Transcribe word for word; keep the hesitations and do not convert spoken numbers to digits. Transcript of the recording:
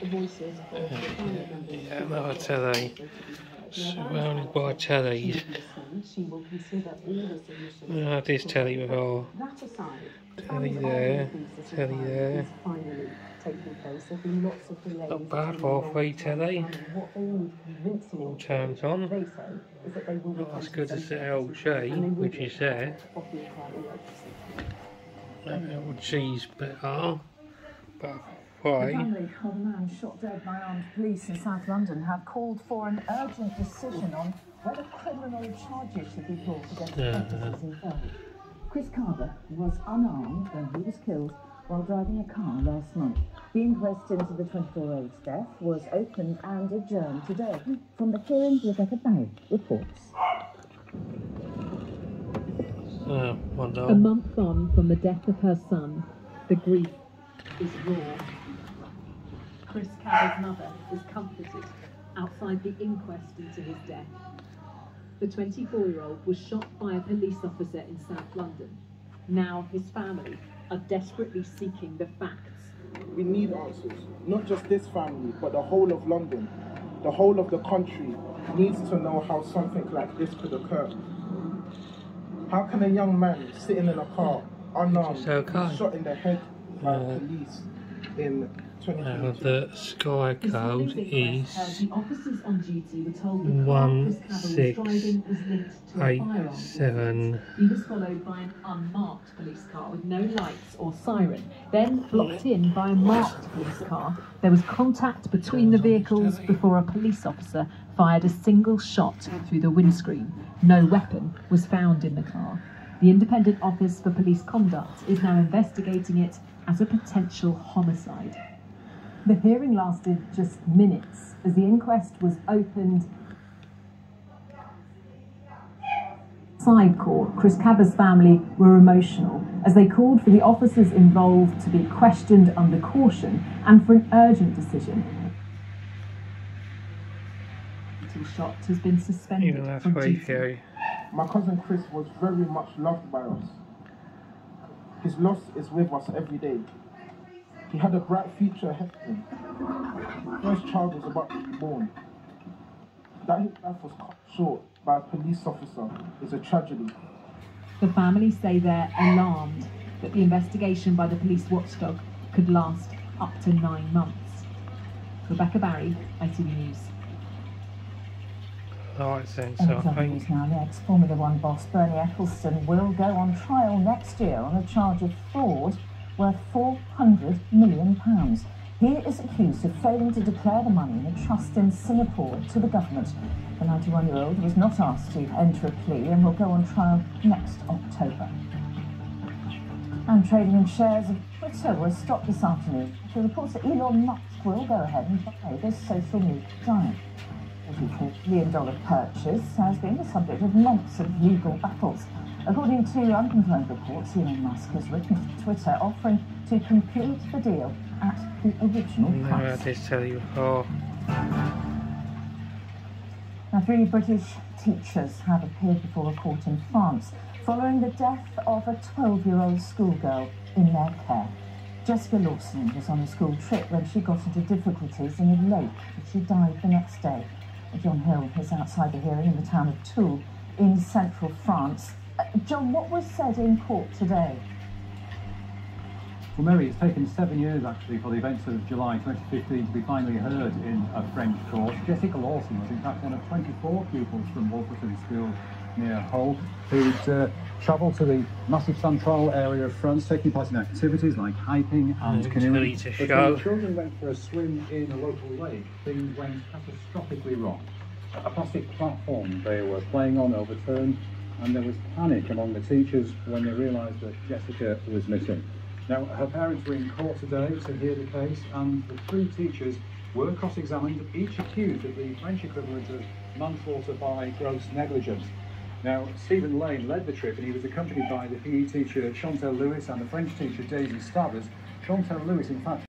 the voices of the family members. Yeah, another telly. Surrounded by tellies. We'll have this telly with our telly there, telly there. Taking place. There've been lots of delays. Not bad, halfway telly. All turns on. Not as good as the L G, which is there. The L G's better, but why? The family of a man shot dead by armed police in South London have called for an urgent decision on whether criminal charges should be brought against officers involved. Chris Kaba was unarmed when he was killed while driving a car last month. The inquest into the twenty-four-year-old's death was opened and adjourned today. From the hearing, Rebecca Barry reports. Uh, a month on from the death of her son, the grief is raw. Chris Caba's mother was comforted outside the inquest into his death. The twenty-four-year-old was shot by a police officer in South London. Now his family are desperately seeking the facts. We need answers. Not just this family, but the whole of London. The whole of the country needs to know how something like this could occur. How can a young man sitting in a car, unarmed, okay. shot in the head by uh, police in twenty twenty? Uh, the sky code is one six eight seven. He was followed by an unmarked police car with no lights or siren, then blocked in by a marked police car. There was contact between the vehicles before a police officer fired a single shot through the windscreen. No weapon was found in the car. The Independent Office for Police Conduct is now investigating it as a potential homicide. The hearing lasted just minutes as the inquest was opened. Side court, Chris Kaba's family were emotional as they called for the officers involved to be questioned under caution and for an urgent decision. Shot has been suspended from duty. My cousin Chris was very much loved by us. His loss is with us every day. He had a bright future ahead of him. First child was about to be born. That his life was cut short by a police officer is a tragedy. The family say they're alarmed that the investigation by the police watchdog could last up to nine months. Rebecca Barry, I T V News. Right then, so I think now next, Formula One boss Bernie Ecclestone will go on trial next year on a charge of fraud worth four hundred million pounds. He is accused of failing to declare the money in a trust in Singapore to the government. The ninety-one-year-old was not asked to enter a plea and will go on trial next October. And trading in shares of Twitter were stopped this afternoon. The reports that Elon Musk will go ahead and buy this social media giant. forty million dollar purchase has been the subject of months of legal battles. According to unconfirmed reports, Elon Musk has written to Twitter offering to complete the deal at the original no, price. I did tell you before. Now, three British teachers have appeared before a court in France following the death of a twelve-year-old schoolgirl in their care. Jessica Lawson was on a school trip when she got into difficulties in a lake, and she died the next day. John Hill is outside the hearing in the town of Toul in central France. Uh, John, what was said in court today? Well, Mary, it's taken seven years actually for the events of July twenty fifteen to be finally heard in a French court. Jessica Lawson was in fact one of twenty-four pupils from Wolverton School near Hull who'd uh, travelled to the massive central area of France, taking part in activities like hiking and mm, canoeing. But when children went for a swim in a local lake, things went catastrophically wrong. A plastic platform they were playing on overturned, and there was panic among the teachers when they realised that Jessica was missing. Now, her parents were in court today to hear the case, and the three teachers were cross-examined, each accused of the French equivalent of manslaughter by gross negligence. Now, Stephen Lane led the trip and he was accompanied by the P E teacher Chantel Lewis and the French teacher Daisy Stavers. Chantel Lewis, in fact,